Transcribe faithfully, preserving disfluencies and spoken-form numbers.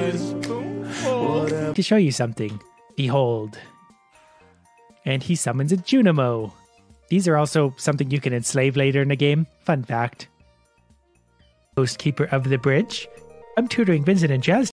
is cool. To show you something, behold. And he summons a Junimo. These are also something you can enslave later in the game. Fun fact. Ghost Keeper of the Bridge. I'm tutoring Vincent and Jazz